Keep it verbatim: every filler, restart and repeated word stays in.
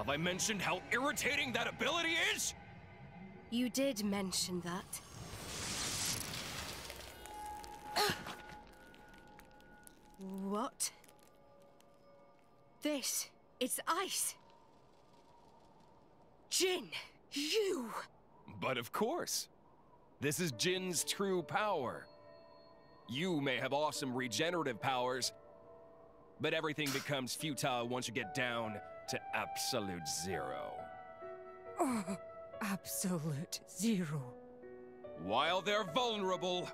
Have I mentioned how irritating that ability is? You did mention that. What? This is ice. Jin, you! But of course. This is Jin's true power. You may have awesome regenerative powers, but everything becomes futile once you get down to absolute zero. Oh, absolute zero. While they're vulnerable,